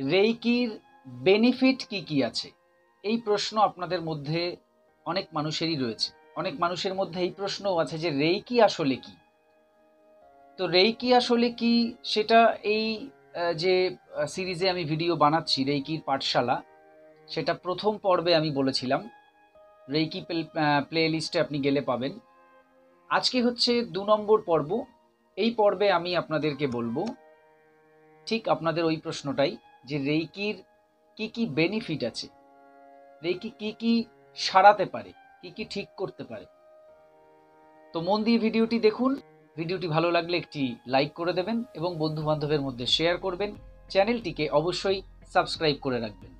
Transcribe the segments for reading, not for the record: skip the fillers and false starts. रेइकिर benefit की की आछे এই প্রশ্ন আপনাদের মধ্যে অনেক মানুষেরই রয়েছে। অনেক মানুষের মধ্যে এই প্রশ্নও আছে যে রেইকি আসলে কি। তো রেইকি আসলে কি সেটা এই যে সিরিজে আমি ভিডিও বানাচ্ছি রেইকির পাঠশালা, সেটা প্রথম পর্বে আমি বলেছিলাম, রেইকি প্লেলিস্টে আপনি গেলে পাবেন। আজকে হচ্ছে ২ নম্বর পর্ব। এই পর্বে আমি আপনাদেরকে বলবো ঠিক আপনাদের ওই প্রশ্নটাই যে রেইকির কি বেনিফিট আছে, রেইকি কি সারাতে পারে, কি ঠিক করতে পারে। তো মন দিয়ে ভিডিওটি দেখুন। ভিডিওটি ভালো লাগলে একটি লাইক করে দেবেন এবং বন্ধু বান্ধবের মধ্যে শেয়ার করবেন। চ্যানেলটিকে অবশ্যই সাবস্ক্রাইব করে রাখবেন।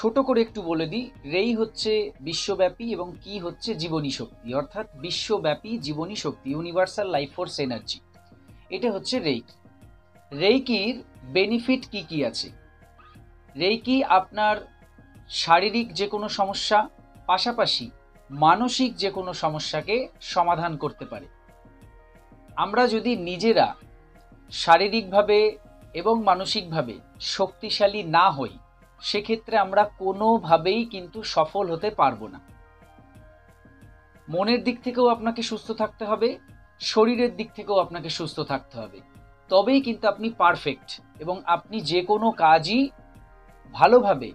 ছোট করে একটু বলে দিই, রেই হচ্ছে বিশ্বব্যাপী এবং কি হচ্ছে জীবনী শক্তি, অর্থাৎ বিশ্বব্যাপী জীবনী শক্তি, ইউনিভার্সাল লাইফ ফোর্স এনার্জি। এটা হচ্ছে রেইকি। রেইকির বেনিফিট কি কি আছে। রেইকি আপনার শারীরিক যে কোনো সমস্যা পাশাপাশি মানসিক যে কোনো সমস্যাকে সমাধান করতে পারে। আমরা যদি নিজেরা শারীরিকভাবে এবং মানসিকভাবে শক্তিশালী না হই সেক্ষেত্রে আমরা কোনোভাবেই কিন্তু সফল হতে পারবো না। মনের দিক থেকেও আপনাকে সুস্থ থাকতে হবে, শরীরের দিক থেকেও আপনাকে সুস্থ থাকতে হবে, তবেই কিন্তু আপনি পারফেক্ট এবং আপনি যে কোনো কাজই ভালোভাবে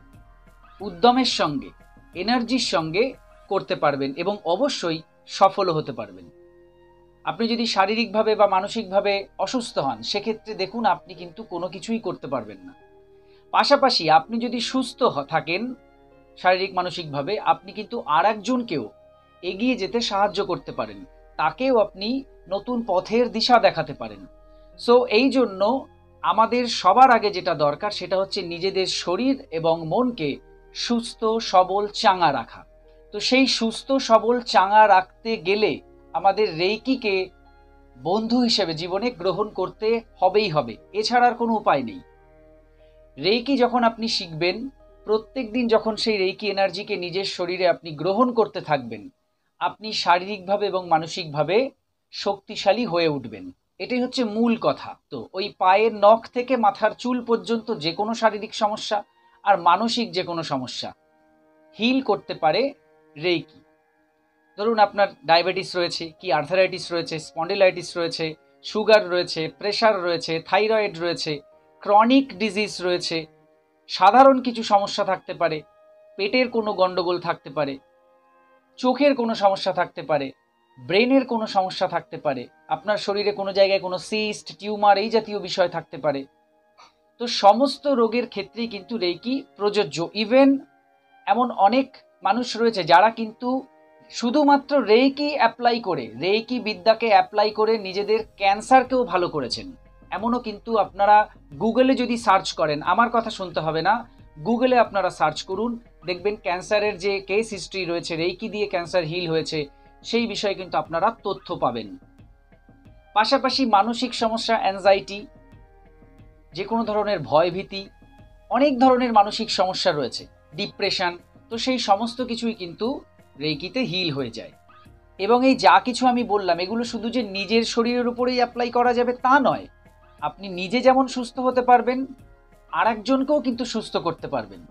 উদ্যমের সঙ্গে এনার্জির সঙ্গে করতে পারবেন এবং অবশ্যই সফলও হতে পারবেন। আপনি যদি শারীরিকভাবে বা মানসিকভাবে অসুস্থ হন সেক্ষেত্রে দেখুন আপনি কিন্তু কোনো কিছুই করতে পারবেন না। পাশাপাশি আপনি যদি সুস্থ থাকেন শারীরিক মানসিকভাবে, আপনি কিন্তু আর একজনকেও এগিয়ে যেতে সাহায্য করতে পারেন, তাকেও আপনি নতুন পথের দিশা দেখাতে পারেন। সো এই জন্য আমাদের সবার আগে যেটা দরকার সেটা হচ্ছে নিজেদের শরীর এবং মনকে সুস্থ সবল চাঙা রাখা। তো সেই সুস্থ সবল চাঙা রাখতে গেলে আমাদের রেইকিকে বন্ধু হিসেবে জীবনে গ্রহণ করতে হবেই হবে, এছাড়ার কোনো উপায় নেই। রেইকি যখন আপনি শিখবেন, প্রত্যেক দিন যখন সেই রেইকি এনার্জিকে নিজের শরীরে আপনি গ্রহণ করতে থাকবেন, আপনি শারীরিকভাবে এবং মানসিকভাবে শক্তিশালী হয়ে উঠবেন। এটাই হচ্ছে মূল কথা। তো ওই পায়ের নখ থেকে মাথার চুল পর্যন্ত যে কোনো শারীরিক সমস্যা আর মানসিক যে কোনো সমস্যা হিল করতে পারে রেইকি। ধরুন আপনার ডায়াবেটিস রয়েছে, কি আর্থারাইটিস রয়েছে, স্পন্ডিলাইটিস রয়েছে, সুগার রয়েছে, প্রেশার রয়েছে, থাইরয়েড রয়েছে, ক্রনিক ডিজিজ রয়েছে, সাধারণ কিছু সমস্যা থাকতে পারে, পেটের কোনো গণ্ডগোল থাকতে পারে, চোখের কোনো সমস্যা থাকতে পারে, ব্রেনের কোনো সমস্যা থাকতে পারে, আপনার শরীরে কোনো জায়গায় কোনো সিস্ট টিউমার এই জাতীয় বিষয় থাকতে পারে। তো সমস্ত রোগের ক্ষেত্রেই কিন্তু রেইকি প্রযোজ্য। ইভেন এমন অনেক মানুষ রয়েছে যারা কিন্তু শুধুমাত্র রেইকি অ্যাপ্লাই করে, রেইকি বিদ্যাকে অ্যাপ্লাই করে নিজেদের ক্যান্সারকেও ভালো করেছেন। এমনও কিন্তু আপনারা গুগলে যদি সার্চ করেন, আমার কথা শুনতে হবে না, গুগলে আপনারা সার্চ করুন, দেখবেন ক্যান্সারের যে কেস হিস্ট্রি রয়েছে, রেইকি দিয়ে ক্যান্সার হিল হয়েছে, সেই বিষয়ে কিন্তু আপনারা তথ্য পাবেন। পাশাপাশি মানসিক সমস্যা, অ্যাংজাইটি, যে কোনো ধরনের ভয়ভীতি, অনেক ধরনের মানসিক সমস্যা রয়েছে, ডিপ্রেশন, তো সেই সমস্ত কিছুই কিন্তু রেইকিতে হিল হয়ে যায়। এবং এই যা কিছু আমি বললাম এগুলো শুধু যে নিজের শরীরের উপরেই অ্যাপ্লাই করা যাবে তা নয়, আপনি নিজে যেমন সুস্থ হতে পারবেন আর একজনকেও কিন্তু সুস্থ করতে পারবেন।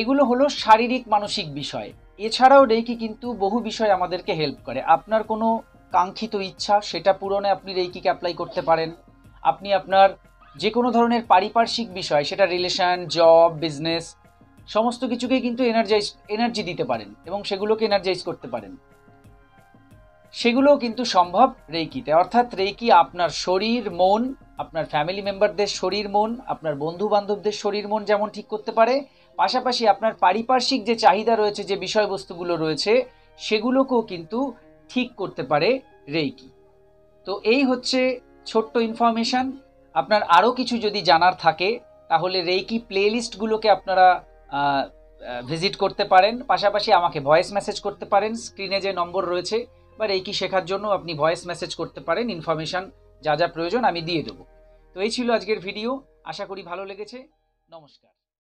এগুলো হলো শারীরিক মানসিক বিষয়। এছাড়াও রেইকি কিন্তু বহু বিষয় আমাদেরকে হেল্প করে। আপনার কোনো কাঙ্ক্ষিত ইচ্ছা সেটা পূরণে আপনি রেইকিকে অ্যাপ্লাই করতে পারেন। আপনি আপনার যে কোনো ধরনের পারিপার্শ্বিক বিষয়, সেটা রিলেশন, জব, বিজনেস, সমস্ত কিছুকে কিন্তু এনার্জি দিতে পারেন এবং সেগুলোকে এনার্জাইজ করতে পারেন। সেগুলোও কিন্তু সম্ভব রেইকিতে। অর্থাৎ রেইকি আপনার শরীর মন, আপনার ফ্যামিলি মেম্বারদের শরীর মন, আপনার বন্ধু বান্ধবদের শরীর মন যেমন ঠিক করতে পারে, পাশাপাশি আপনার পারিপার্শ্বিক যে চাহিদা রয়েছে, যে বিষয়বস্তুগুলো রয়েছে সেগুলোকেও কিন্তু ঠিক করতে পারে রেইকি। তো এই হচ্ছে ছোট্ট ইনফরমেশান। আপনার আরও কিছু যদি জানার থাকে তাহলে রেইকি প্লেলিস্টগুলোকে আপনারা ভিজিট করতে পারেন, পাশাপাশি আমাকে ভয়েস মেসেজ করতে পারেন। স্ক্রিনে যে নম্বর রয়েছে বা রেইকি শেখার জন্য আপনি ভয়েস মেসেজ করতে পারেন। ইনফরমেশান যা যা প্রয়োজন আমি দিয়ে দেবো। তো এই ছিল আজকের ভিডিও, আশা করি ভালো লেগেছে। নমস্কার।